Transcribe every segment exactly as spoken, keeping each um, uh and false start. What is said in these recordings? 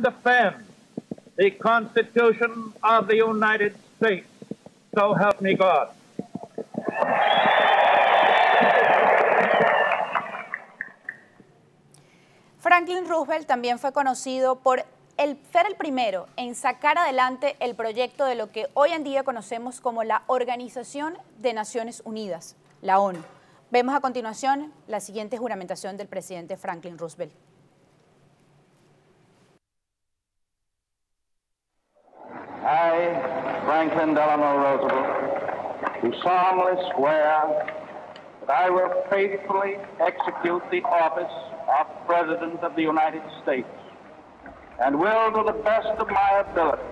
defend the Constitution of the United States. So help me God. Franklin Roosevelt también fue conocido por el, ser el primero en sacar adelante el proyecto de lo que hoy en día conocemos como la Organización de Naciones Unidas, la ONU. Vemos a continuación la siguiente juramentación del presidente Franklin Roosevelt. I, Franklin Delano Roosevelt, do solemnly swear that I will faithfully execute the office of President of the United States and will, to the best of my ability,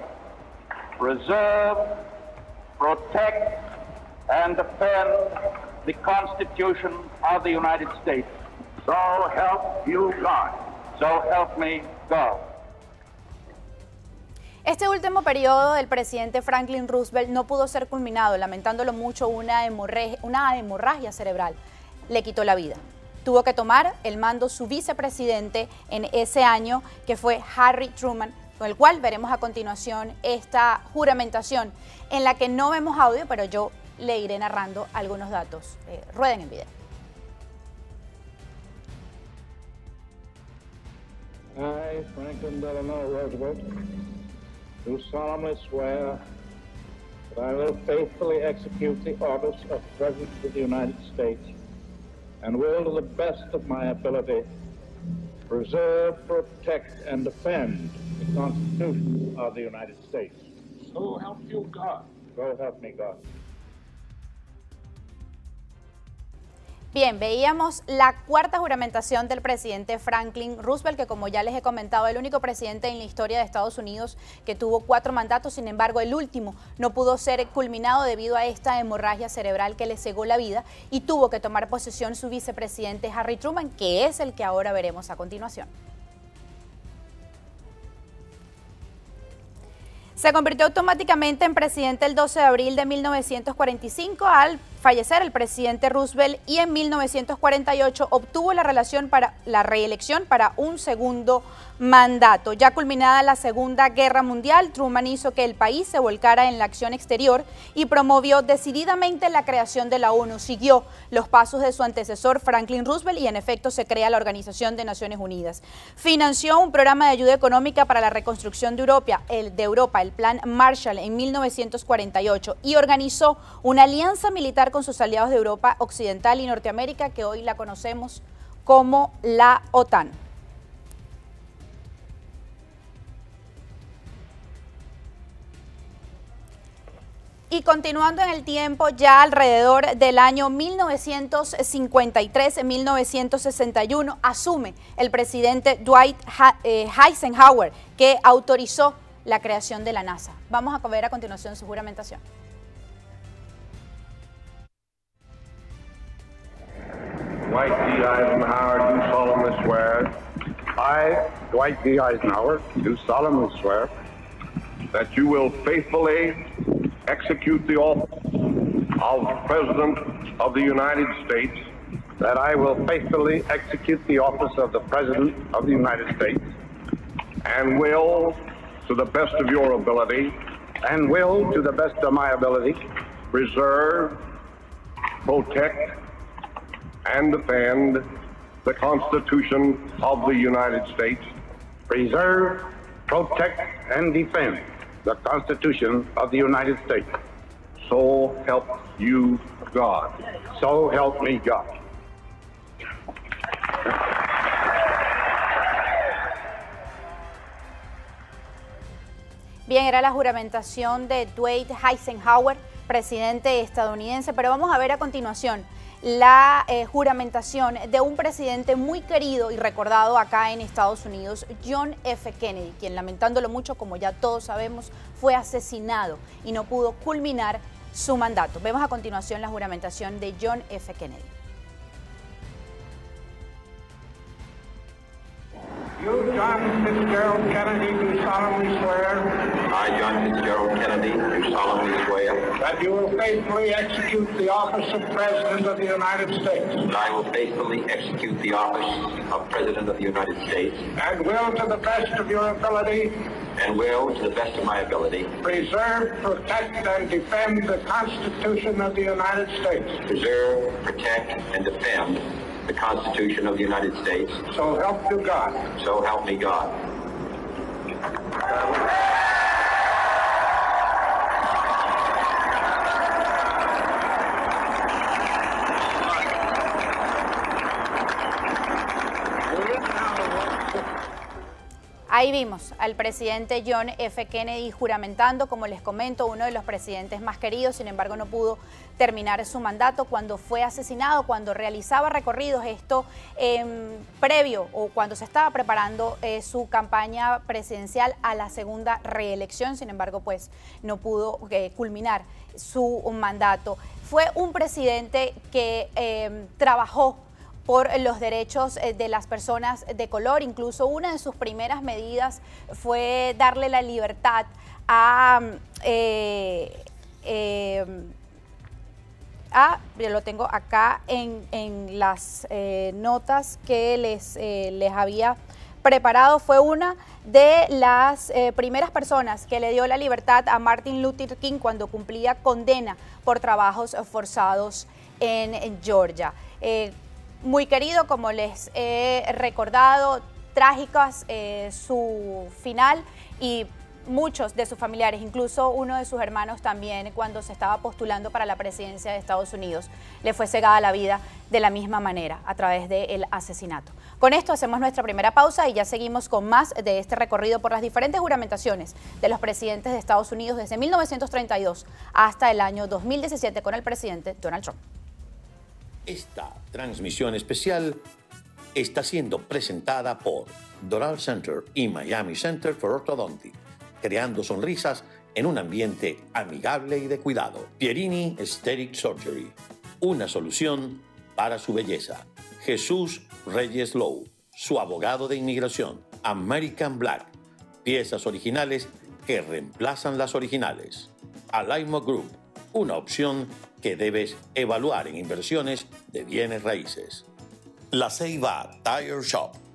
preserve, protect, and defend the Constitution of the United States. So help you God. So help me God. Este último periodo del presidente Franklin Roosevelt no pudo ser culminado, lamentándolo mucho, una hemorragia, una hemorragia cerebral le quitó la vida. Tuvo que tomar el mando su vicepresidente en ese año, que fue Harry Truman, con el cual veremos a continuación esta juramentación, en la que no vemos audio, pero yo le iré narrando algunos datos. Eh, rueden el video. I, Franklin Delano Roosevelt, do solemnly swear that I will faithfully execute the office of President of the United States and will, to the best of my ability, preserve, protect, and defend the Constitution of the United States. So help you God. So help me God. Bien, veíamos la cuarta juramentación del presidente Franklin Roosevelt, que como ya les he comentado, el único presidente en la historia de Estados Unidos que tuvo cuatro mandatos. Sin embargo, el último no pudo ser culminado debido a esta hemorragia cerebral que le cegó la vida, y tuvo que tomar posesión su vicepresidente Harry Truman, que es el que ahora veremos a continuación. Se convirtió automáticamente en presidente el doce de abril de mil novecientos cuarenta y cinco al fallecer el presidente Roosevelt, y en mil novecientos cuarenta y ocho obtuvo la, relación para, la reelección para un segundo mandato. Ya culminada la Segunda Guerra Mundial, Truman hizo que el país se volcara en la acción exterior y promovió decididamente la creación de la ONU. Siguió los pasos de su antecesor Franklin Roosevelt y en efecto se crea la Organización de Naciones Unidas. Financió un programa de ayuda económica para la reconstrucción de Europa, el, de Europa, el Plan Marshall, en mil novecientos cuarenta y ocho, y organizó una alianza militar con sus aliados de Europa Occidental y Norteamérica, que hoy la conocemos como la OTAN. Y continuando en el tiempo, ya alrededor del año mil novecientos cincuenta y tres a mil novecientos sesenta y uno asume el presidente Dwight Eisenhower, que autorizó la creación de la NASA. Vamos a ver a continuación su juramentación. Dwight D. Eisenhower, do solemnly swear. I, Dwight D. Eisenhower, do solemnly swear that you will faithfully execute the office of President of the United States, that I will faithfully execute the office of the President of the United States, and will, to the best of your ability, and will, to the best of my ability, preserve, protect, and defend the Constitution of the United States. Preserve, protect, and defend the Constitution of the United States. So help you God. So help me God. Bien, era la juramentación de Dwight Eisenhower, presidente estadounidense, pero vamos a ver a continuación la eh, juramentación de un presidente muy querido y recordado acá en Estados Unidos, John F. Kennedy, quien, lamentándolo mucho, como ya todos sabemos, fue asesinado y no pudo culminar su mandato. Vemos a continuación la juramentación de John F. Kennedy. You, John Fitzgerald Kennedy, do solemnly swear. I, John Gerald Kennedy, do solemnly swear that you will faithfully execute the office of President of the United States. And I will faithfully execute the office of President of the United States. And will, to the best of your ability, and will, to the best of my ability, preserve, protect, and defend the Constitution of the United States. Preserve, protect, and defend the Constitution of the United States. So help you God. So help me God. Ahí vimos al presidente John F. Kennedy juramentando, como les comento, uno de los presidentes más queridos. Sin embargo, no pudo terminar su mandato cuando fue asesinado, cuando realizaba recorridos, esto eh, previo o cuando se estaba preparando eh, su campaña presidencial a la segunda reelección. Sin embargo, pues no pudo eh, culminar su mandato. Fue un presidente que eh, trabajó por los derechos de las personas de color. Incluso una de sus primeras medidas fue darle la libertad a... Eh, eh, a yo lo tengo acá en, en las eh, notas que les, eh, les había preparado. Fue una de las eh, primeras personas que le dio la libertad a Martin Luther King cuando cumplía condena por trabajos forzados en, en Georgia. Eh, Muy querido, como les he recordado, trágicas eh, su final, y muchos de sus familiares, incluso uno de sus hermanos también, cuando se estaba postulando para la presidencia de Estados Unidos, le fue cegada la vida de la misma manera, a través del asesinato. Con esto hacemos nuestra primera pausa y ya seguimos con más de este recorrido por las diferentes juramentaciones de los presidentes de Estados Unidos desde mil novecientos treinta y dos hasta el año dos mil diecisiete con el presidente Donald Trump. Esta transmisión especial está siendo presentada por Doral Center y Miami Center for Orthodontic, creando sonrisas en un ambiente amigable y de cuidado. Pierini Aesthetic Surgery, una solución para su belleza. Jesús Reyes Low, su abogado de inmigración. American Black, piezas originales que reemplazan las originales. Alima Group, una opción que debes evaluar en inversiones de bienes raíces. La Seiba Tire Shop.